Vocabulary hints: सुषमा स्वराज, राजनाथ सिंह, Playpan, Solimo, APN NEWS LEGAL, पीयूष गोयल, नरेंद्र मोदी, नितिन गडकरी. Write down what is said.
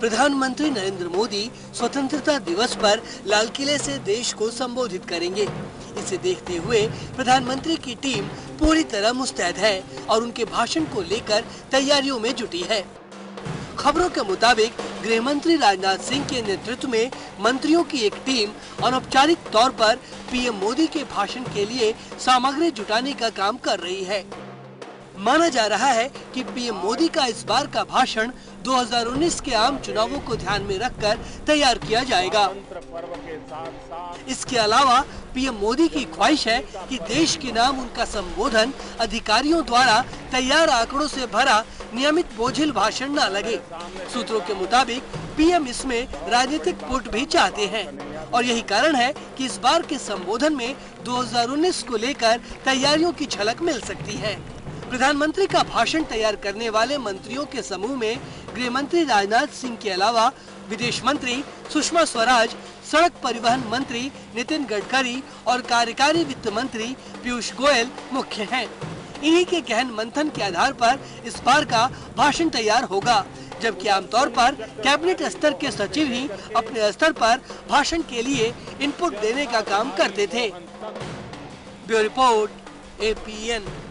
प्रधानमंत्री नरेंद्र मोदी स्वतंत्रता दिवस पर लाल किले से देश को संबोधित करेंगे। इसे देखते हुए प्रधानमंत्री की टीम पूरी तरह मुस्तैद है और उनके भाषण को लेकर तैयारियों में जुटी है। खबरों के मुताबिक गृह मंत्री राजनाथ सिंह के नेतृत्व में मंत्रियों की एक टीम अनौपचारिक तौर पर पीएम मोदी के भाषण के लिए सामग्री जुटाने का काम कर रही है। माना जा रहा है कि पीएम मोदी का इस बार का भाषण 2019 के आम चुनावों को ध्यान में रखकर तैयार किया जाएगा। इसके अलावा पीएम मोदी की ख्वाहिश है कि देश के नाम उनका संबोधन अधिकारियों द्वारा तैयार आंकड़ों से भरा नियमित बोझिल भाषण न लगे। सूत्रों के मुताबिक पीएम इसमें राजनीतिक पुट भी चाहते हैं और यही कारण है कि इस बार के संबोधन में 2019 को लेकर तैयारियों की झलक मिल सकती है। प्रधानमंत्री का भाषण तैयार करने वाले मंत्रियों के समूह में गृह मंत्री राजनाथ सिंह के अलावा विदेश मंत्री सुषमा स्वराज, सड़क परिवहन मंत्री नितिन गडकरी और कार्यकारी वित्त मंत्री पीयूष गोयल मुख्य हैं। इन्हीं के गहन मंथन के आधार पर इस बार का भाषण तैयार होगा, जबकि आमतौर पर कैबिनेट स्तर के सचिव ही अपने स्तर पर भाषण के लिए इनपुट देने का काम करते थे। Bureau report, APN।